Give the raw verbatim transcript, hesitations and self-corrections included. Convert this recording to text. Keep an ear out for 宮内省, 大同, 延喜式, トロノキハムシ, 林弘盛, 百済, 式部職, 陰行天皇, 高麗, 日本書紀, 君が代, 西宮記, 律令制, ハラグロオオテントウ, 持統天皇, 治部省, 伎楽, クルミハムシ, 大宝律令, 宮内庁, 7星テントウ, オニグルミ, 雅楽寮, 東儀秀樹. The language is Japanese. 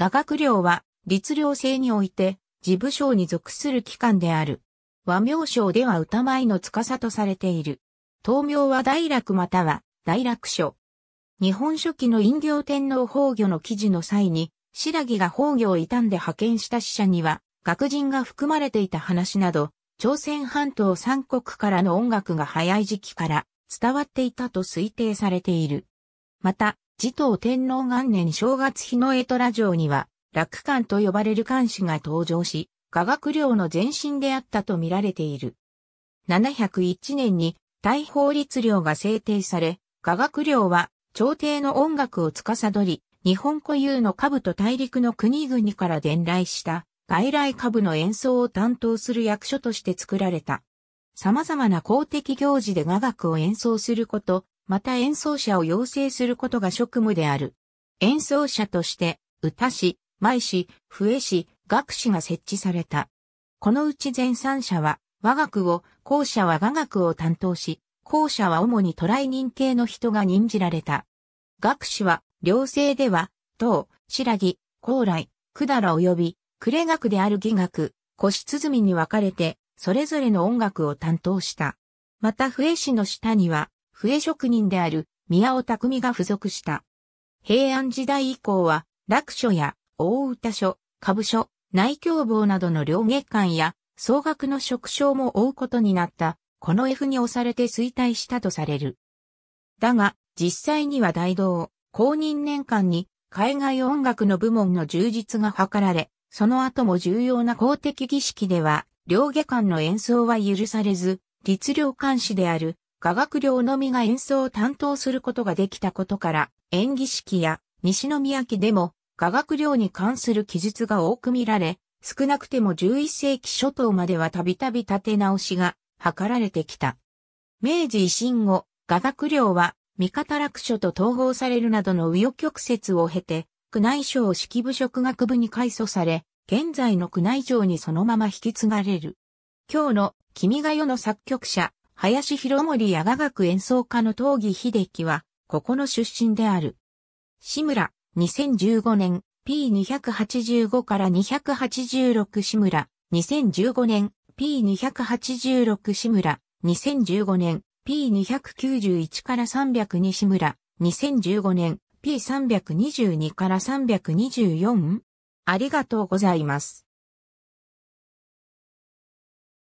雅楽寮は、律令制において、治部省に属する機関である。和名省では歌舞の司とされている。党名は大楽または、大楽署。日本書紀の陰行天皇崩御の記事の際に、白木が崩御を悼んで派遣した使者には、楽人が含まれていた話など、朝鮮半島三国からの音楽が早い時期から伝わっていたと推定されている。また、持統天皇元年正月日の絵虎城には、楽官と呼ばれる官士が登場し、雅楽寮の前身であったと見られている。ななひゃくいちねんに、大宝律令が制定され、雅楽寮は、朝廷の音楽を司り、日本固有の歌舞と大陸の国々から伝来した外来歌舞の演奏を担当する役所として作られた。様々な公的行事で雅楽を演奏すること、また演奏者を養成することが職務である。演奏者として、歌師、舞師、笛師、楽師が設置された。このうち前三者は和楽を、後者は雅楽を担当し、後者は主に渡来人系の人が任じられた。楽師は、寮制では、唐、白木、高麗、百済及び、暮楽である伎楽、古詩鼓に分かれて、それぞれの音楽を担当した。また笛師の下には、笛職人である宮尾匠が付属した。平安時代以降は、楽署や大歌署、歌舞署、内響坊などの両月間や、奏楽の職掌も負うことになった。このFに押されて衰退したとされる。だが、実際には大同、公認年間に海外音楽の部門の充実が図られ、その後も重要な公的儀式では、両下官の演奏は許されず、律令官士である雅楽寮のみが演奏を担当することができたことから、延喜式や西宮記でも雅楽寮に関する記述が多く見られ、少なくてもじゅういっせいき初頭まではたびたび立て直しが、図られてきた。明治維新後、雅楽寮は、味方楽署と統合されるなどの紆余曲折を経て、宮内省式部職楽部に改組され、現在の宮内庁にそのまま引き継がれる。今日の、君が代の作曲者、林弘盛や雅楽演奏家の東儀秀樹は、ここの出身である。志村、にせんじゅうごねん、ピーにひゃくはちじゅうご からにひゃくはちじゅうろく志村、にせんじゅうごねん、ピーにひゃくはちじゅうろく 志村、にせんじゅうごねん、ピーにひゃくきゅうじゅういち からさんびゃくに志村、にせんじゅうごねん、ピーさんびゃくにじゅうに からさんびゃくにじゅうよん? ありがとうございます。